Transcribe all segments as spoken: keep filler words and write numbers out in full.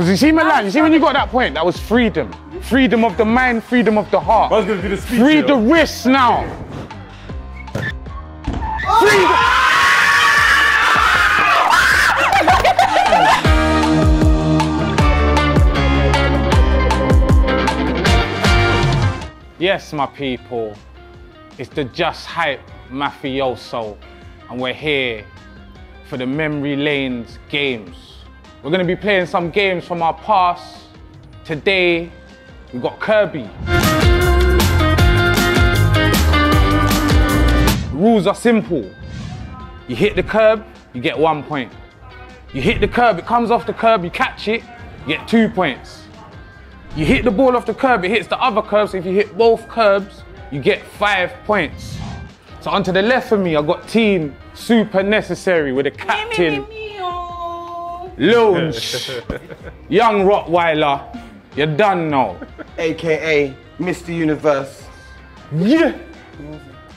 Because you see Milan, you see when you got that point, that was freedom. Freedom of the mind, freedom of the heart. I was gonna do the speech, Free yo. the wrists now. Freedom! Yes, my people, it's the Just Hype Mafioso, and we're here for the Memory Lanes games. We're going to be playing some games from our past. Today, we've got Kirby. The rules are simple. You hit the curb, you get one point. You hit the curb, it comes off the curb, you catch it, you get two points. You hit the ball off the curb, it hits the other curb, so if you hit both curbs, you get five points. So onto the left of me, I got Team Super Necessary with the captain, Lounge, Young Rottweiler, you're done now. A K A Mister Universe. Yeah!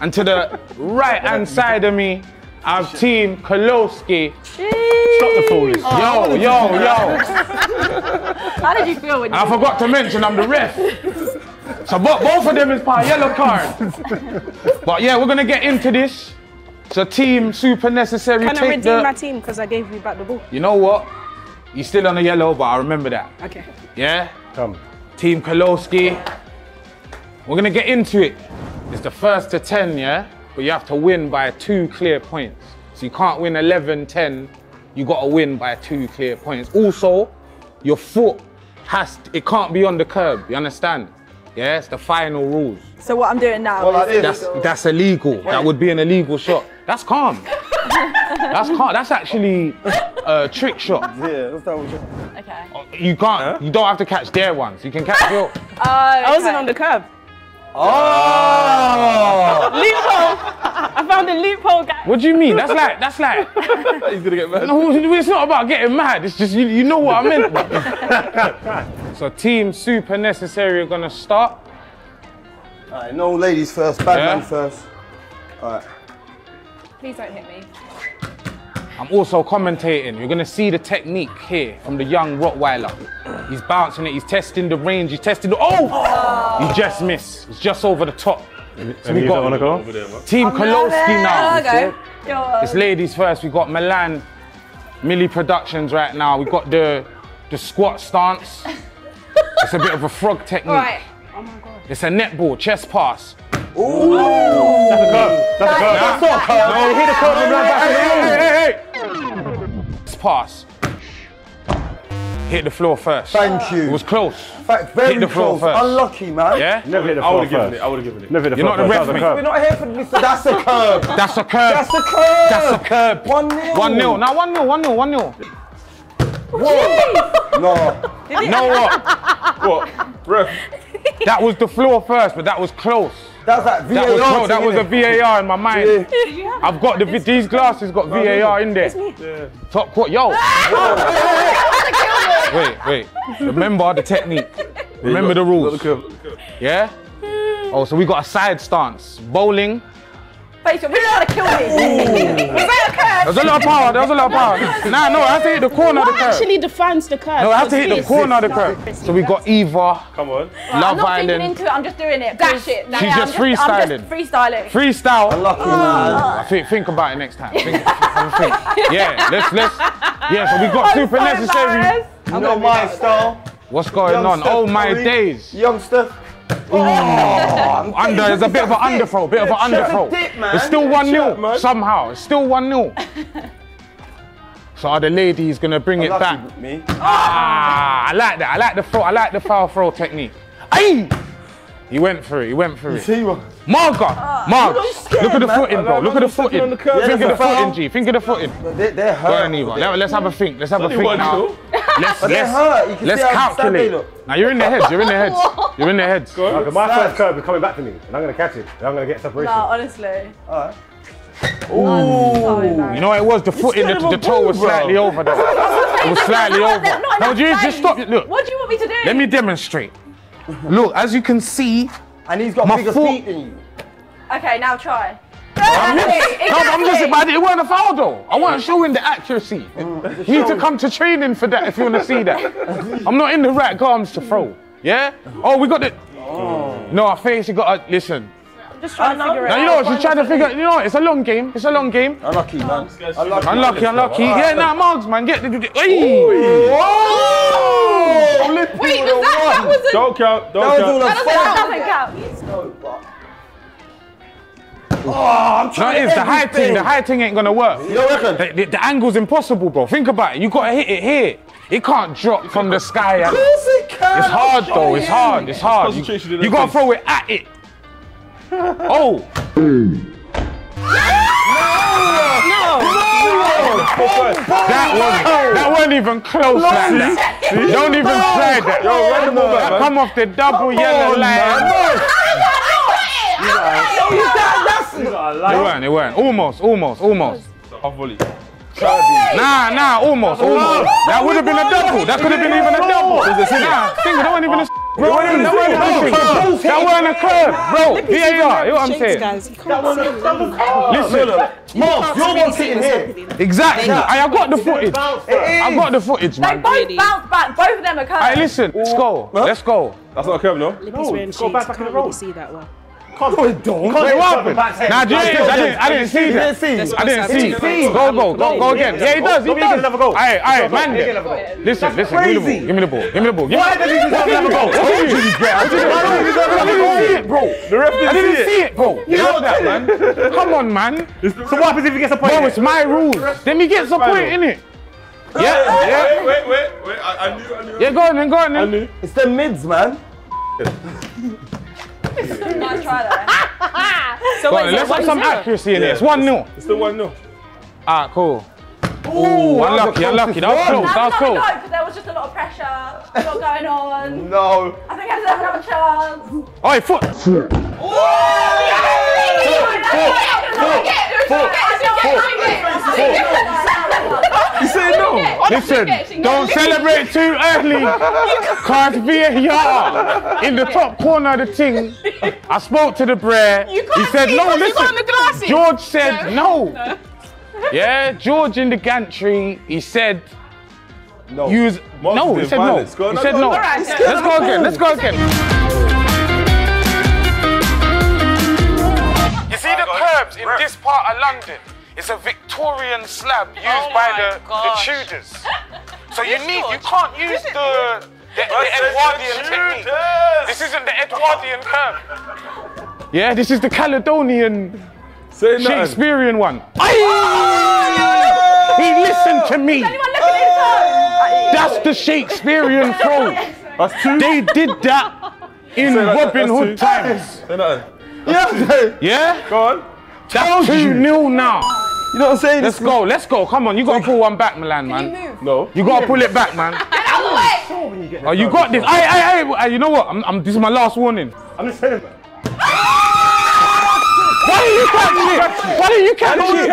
And to the right-hand side of me, I have Team Kulowski. Stop the fooling. Oh, yo, yo, yo. How did you feel when you I forgot to mention I'm the ref. So both of them is part yellow card. But yeah, we're going to get into this. So Team Super Necessary. Can I redeem the... my team because I gave you back the ball? You know what? You're still on the yellow, but I remember that. Okay. Yeah? Come. Team Kulowski. We're going to get into it. It's the first to ten, yeah? But you have to win by two clear points. So you can't win eleven, ten. You got to win by two clear points. Also, your foot has, to, it can't be on the curb. You understand? Yeah, it's the final rules. So what I'm doing now well, is... That's, that's illegal. Yeah. That would be an illegal shot. That's calm. That's calm. That's actually a trick shot. Yeah, that's that one. Okay. You can't, huh? You don't have to catch their ones. You can catch your... Uh, I wasn't okay. on the curb. Oh! Loophole! I found a loophole, guys. What do you mean? That's like, that's like... He's gonna get mad. No, it's not about getting mad. It's just, you, you know what I meant. So Team Super Necessary are gonna start. All right, no ladies first, bad yeah. man first. All right. Please don't hit me. I'm also commentating. You're gonna see the technique here from the Young Rottweiler. He's bouncing it, he's testing the range, he's testing the... Oh! oh. He just missed. It's just over the top. So we got go? Team Kulowski now. Okay. It's ladies first. We got Milan, Millie Productions right now. We got the the squat stance. It's a bit of a frog technique. Right. Oh my God. It's a netball chest pass. Ooh. Ooh. That's a curve. That's a curve. That, That's not a curve. No, hit the curve and run back. Hey, hey, hey, hey. Chest pass. Hit the floor first. Thank you. It was close. Fact, very hit the floor close. First. Unlucky, man. Yeah? Never hit the floor I first. Given it. I would have given it. Never hit the You're floor not the first. Ref, mate. We're not here for this. That's a curb. That's a curb. That's a curb. That's a curb. one nil. one nil. Now one nil, one nil, one nil. What? No. No what? What? Ref. That was the floor first, but that was close. That's like V A R. That was, close. That was a V A R in my mind. Yeah. I've got the, these glasses got no, V A R in there. It's me. Yeah. Top court, yo. Wait, wait. Remember the technique. Remember the rules. Yeah? Oh, so we got a side stance. Bowling. Face, you're really trying to kill me. Was that a curve? There was a lot of power, there was a lot of power. Nah, no, I have to hit the corner what of the curve. What actually defines the curve? No, I have to hit the corner of the curve. So we got Eva. Come on. Love Island. I'm not thinking into it, I'm just doing it. Dash it. She's yeah, just, just freestyling. I'm just freestyling. Freestyle. Unlucky, man. Think, think about it next time. Think, think. Yeah, let's, let's. Yeah, so we got I'm Super so Necessary. You know my style. What's going young on? Steph oh my Curry. Days. Youngster. Oh, under. There's a bit of an underthrow. Bit of an underthrow. It's still one nil somehow. It's still one nil. So are the ladies gonna bring it back? Me. Ah, I like that. I like the throw. I like the foul throw technique. Aye. He went through it. He went through it. Marga. Marg. Look at the footing, bro. Look at the footing. Think of the footing, G. Think of the footing. They're hurt. Let's have a think. Let's have a think now. Let's, let's, let's calculate. Now you're in their heads, you're in their heads. You're in their heads. No, my first curve is coming back to me and I'm going to catch it and I'm going to get separation. No, honestly. Alright. Ooh. You know it was the foot in the, the toe was slightly over though. It was slightly over. Now you just stop it, look. What do you want me to do? Let me demonstrate. Look, as you can see, and he's got bigger feet than you. Okay, now try. I'm, exactly. no, I'm just about it. It wasn't a foul though. I wasn't showing the accuracy. Mm, you need to come to training for that if you want to see that. I'm not in the right arms to throw. Yeah? Oh, we got the. Oh. No, I think she got. A... Listen. Just trying to figure it out. You know what? She's trying to figure. You know what? It's a long game. It's a long game. Unlucky, man. Unlucky, unlucky. unlucky. Yeah, nah, Margs, man. Get the. Whoa! Wait, was that? That wasn't. Don't count. Don't count. That doesn't count. Oh, I'm trying no, it is. The high thing, the high thing ain't gonna work. You don't reckon? The, the, the angle's impossible, bro. Think about it. You gotta hit it here. It can't drop from the sky. Of course it can. It's hard though. It's hard. It's hard. You, you gotta throw it at it. Oh. No! No! No! Oh, that was that wasn't even close like that. Don't even try that. Yo, that come off the double oh, yellow line. They weren't, they weren't. Almost, almost, almost. Off volley. Nah, nah, almost, almost. That would have been a double. That could have been even a double. Nah, think that wasn't even a bro. That wasn't a curve, bro. V A R, you know what I'm saying? Listen, Mark, you're not sitting here. Exactly. I got the footage. I got the footage, man. They both bounce back. Both of them are curves. Hey, listen, let's go. Let's go. That's not a curve, no? No, let's go back in the road. I can't really see that one. No, it don't. Wait, what happened? Nah, do you know what it is? I didn't see that. I didn't see. Go, go, go, go again. Yeah, he does. He does. All right, all right, man. Listen, listen. Give me the ball. Give me the ball. Why did he deserve another goal? What did you get? I didn't see it, bro. The ref didn't see it. I didn't see it, bro. You know that, man. Come on, man. So what happens if he gets a point? No, it's my rules. Then he gets a point, innit? Yeah, yeah. Wait, wait, wait. I knew, I knew. Yeah, go on then, go on then. It's the mids, man. So so wait, on, let's have some accuracy in yeah, this. It's one nil. It's still one nil. Ah, cool. Ooh, unlucky, unlucky. That was close. That was close. No, because there was just a lot of pressure, a lot going on. No. I think I deserve another chance. Oh, foot. Foot. You said no. Listen, don't celebrate too early. Cause V A R in the top corner of the thing. I spoke to the Brer. He said no. Listen, George said no. Yeah, George in the gantry. He said no. Use no. He said no. He said no. Let's go again. Let's go again. You see the curbs in this part of London. It's a Victorian slab used oh by the, the Tudors. So you need, you can't use the, the, the Edwardian technique. Tudors. This isn't the Edwardian curve. Yeah, this is the Caledonian, Shakespearean one. Oh, he listened to me. That's the Shakespearean throw. That's two. They did that in Robin Hood times. Yeah. Yeah. Go on. That's two nil now. You know what I'm saying? Let's go, let's go. Come on, you gotta pull one back, Milan, man. Can you move? No. You gotta pull it back, man. Get out of the way! Oh, you got this. Hey, hey, hey, you know what? I'm, I'm, this is my last warning. I'm just saying, man. Why are you catching it? Why are you catching it?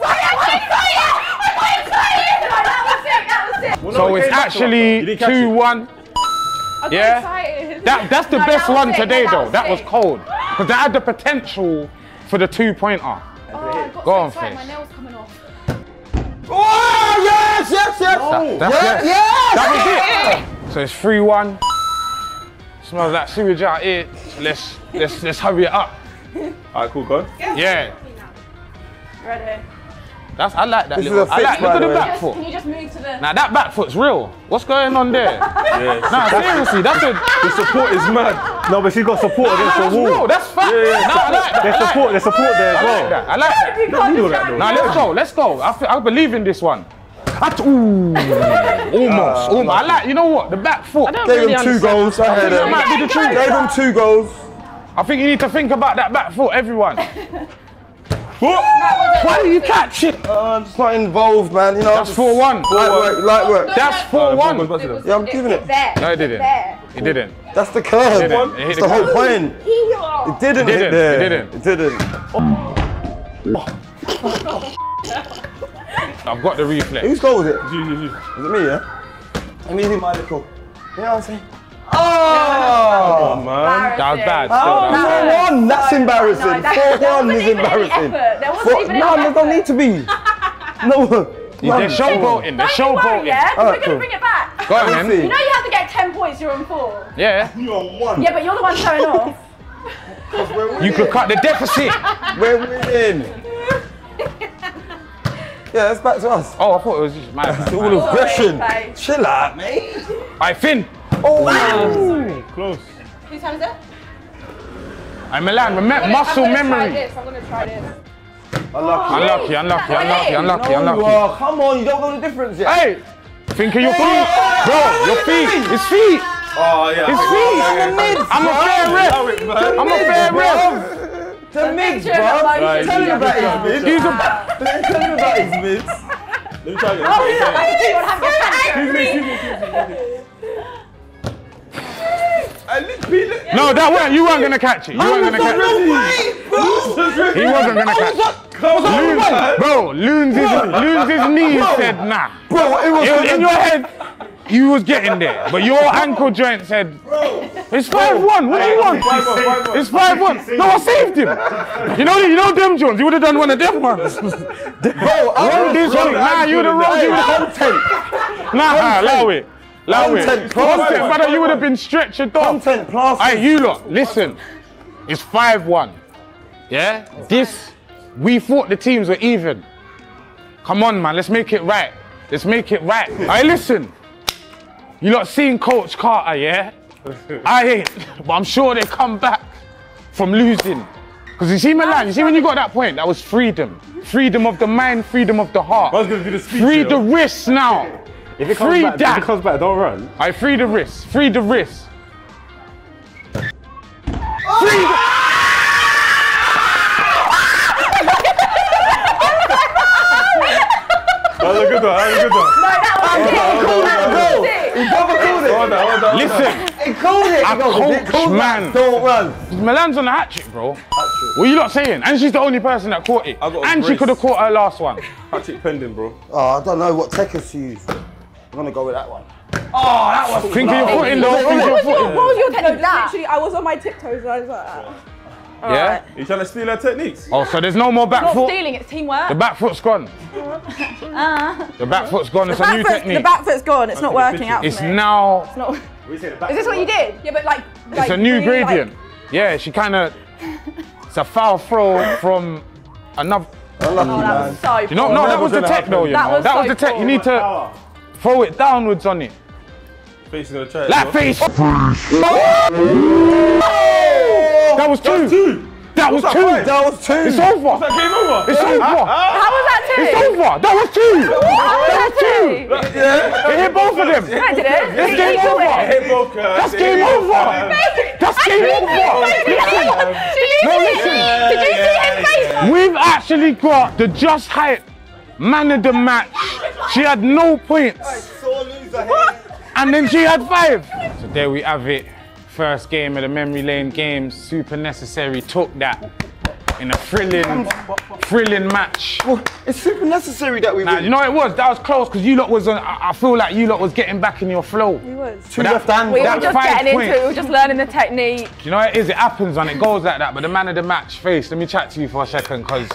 Why are you catching it? That was it, that was it. So it's actually two one. Yeah? That's the best one today, though. That was cold. Because that had the potential for the two-pointer. Oh, go on, Fish. My nail's coming off. Oh, yes, yes, yes. Oh, that, that's yes, yes. That was it. So it's three one. Smells like sewage out here. So let's, let's, let's hurry it up. All right, cool, go. Yeah. Ready. That's, I like that this little, is a fix, I like, look at the back foot. Can you just move to the... Nah, that back foot's real. What's going on there? Yeah, nah, seriously, that's a... The support is mad. No, but she got support nah, against the wall. Real. That's fact. Yeah, yeah, nah, I like that. There's like support, there's support there as well. I like that. I like that. No, that nah, let's go, let's go. I, feel, I believe in this one. At, ooh, almost, uh, almost. I like, you know what, the back foot. Gave really them two understand. goals, I, I heard it. Might be the truth. Gave them two goals. I think you need to think about that back foot, everyone. What? Why do you catch it? Uh, I'm just not involved, man. You know, that's four one. Light work, light work. That's four one. Yeah, I'm giving it. No, it didn't. It didn't. That's the curve. That's the whole point. It didn't hit there. It didn't. It didn't. I've got the reflex. Whose goal was it? Was it me, yeah? I need him, my little. You know what I'm saying? Oh, oh man, that was bad. Oh, four one, that's embarrassing. No, that, four one is embarrassing. There wasn't For, even no, there don't need to be. No. They're showboating, they're showboating. Yeah, right, we're cool. going to bring it back. Go on, man. You know you have to get ten points, you're on four. Yeah. You're on one. Yeah, but you're the one showing off. You could cut the deficit. We're winning. Yeah, that's back to us. Oh, I thought it was just mad. It's all oh, aggression. Wait, chill out, mate. All right, Finn. Oh, wow. Sorry. Close. Whose time is it? I'm Milan. Remember, muscle I'm gonna memory. Try this. I'm going to try this. Unlucky. Oh, unlucky, unlucky, unlucky, unlucky, unlucky. No, uh, come on, you don't know the difference yet. Hey! Think of your feet. Bro, your feet. It's feet. Oh, yeah. It's feet. I'm a fair ref. I'm a fair ref. The mids, bro. Tell me about his mids. Tell me about his mids. Let me try again. No, that weren't. You weren't going to catch it. You weren't going to catch it. He wasn't going to catch it. Loons, bro, Loons' knees said nah. Bro, it was, it was in your head. You was getting there, but your ankle joint said, bro, it's five one. What do you want? It's five one. No, I saved him. You know, you know them Jones. You would have done one of them ones. Bro, I this one. Nah, you would have rolled him content. Nah, allow it. Allow it. Content, brother. You would have been stretched off. Content, plastic. Hey, you lot, listen. It's five one. Yeah, this. We thought the teams were even. Come on, man, let's make it right. Let's make it right. Hey, listen. You lot seen Coach Carter, yeah? I ain't, but I'm sure they come back from losing. Because you see Milan, you see when you got that point, that was freedom. Freedom of the mind, freedom of the heart. I was gonna do the speech, free the wrists now. If it comes free back, that. If it comes back, don't run. I free the wrists, free the wrists. Free the That was a good one, that was a good one. No, that was oh, it. Cool, that was it. He double called it. Hold on, hold on. Listen. He called it. I coached, man. Don't run. Milan's on the hatchet, bro. Hatchet. What are you lot saying? And she's the only person that caught it. And she could have caught her last one. Hatchet pending, bro. Oh, I don't know what technique to use. I'm going to go with that one. Oh, that was Think of your foot in, though. Think of your foot in. What was your technique? Literally, I was on my tiptoes and I was like that. All yeah? Right. Are you trying to steal her techniques? Oh, so there's no more back not foot? Not stealing, it's teamwork. The back foot's gone. uh, the back foot's gone, it's a new foot, technique. The back foot's gone, it's not working out for It's me. now... It's not... Is this what you did? Yeah, but like... It's like, a new gradient. Like... Yeah, she kind of... It's a foul throw from another... Oh, that was so poor. You know, no, that was the tech though, you that know. Was that so was the tech, poor. You need to throw it downwards on it. Face is going to try it. That face! That was two. two. That was, was two. That, that was two. It's over. Was that game over? It's yeah. over. Uh, uh, How was that two? It's over. That was two. What? That was two. That was two. Yeah. It hit both of them. I did it. It's game it over. It hit both. That's game over. That's game over. No, listen. Did you see his face? We've actually got the Just Hype man of the match. She had no points. I saw loser. And then she had five. So there we have it. First game of the Memory Lane games, Super Necessary took that in a thrilling, thrilling match. Well, it's Super Necessary that we nah, win. You know it was, that was close because you lot was, on, I feel like you lot was getting back in your flow. We was. Two left hand. We were just getting points. into it, we were just learning the technique. You know what it is, it happens and it goes like that, but the man of the match, Face, let me chat to you for a second because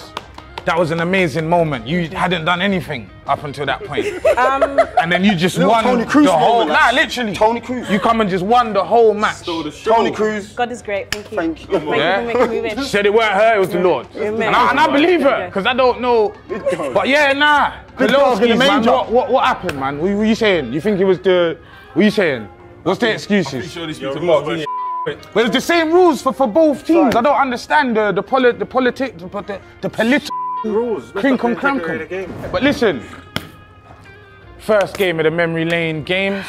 that was an amazing moment. You hadn't done anything up until that point. um, and then you just won Toni Kroos the whole... Nah, literally. Toni Kroos. You come and just won the whole match. The Toni Kroos. God is great, thank you. Thank you. Thank you for making me She said it weren't her, it was the Lord. And I, and I believe her, because I don't know. But yeah, nah. Kulowski, man, what, what, what happened, man? What were you saying? You think it was the... What are you saying? What's the excuses? Sure this Yo, but it's the same rules for, for both teams. Sorry. I don't understand the, the, poli the politics, the, the, the political... Rules. Crinkum crankum. But listen, first game of the Memory Lane games.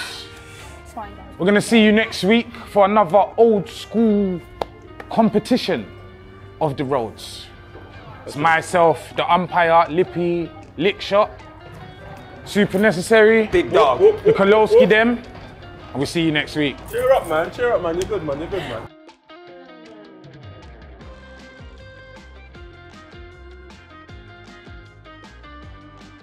It's fine, guys. We're gonna see you next week for another old school competition of the roads. It's myself, the umpire, Lippy Lickshot, Super Necessary, Big Dog, the Kulowski them, and we'll see you next week. Cheer up, man! Cheer up, man! You're good, man! You're good, man!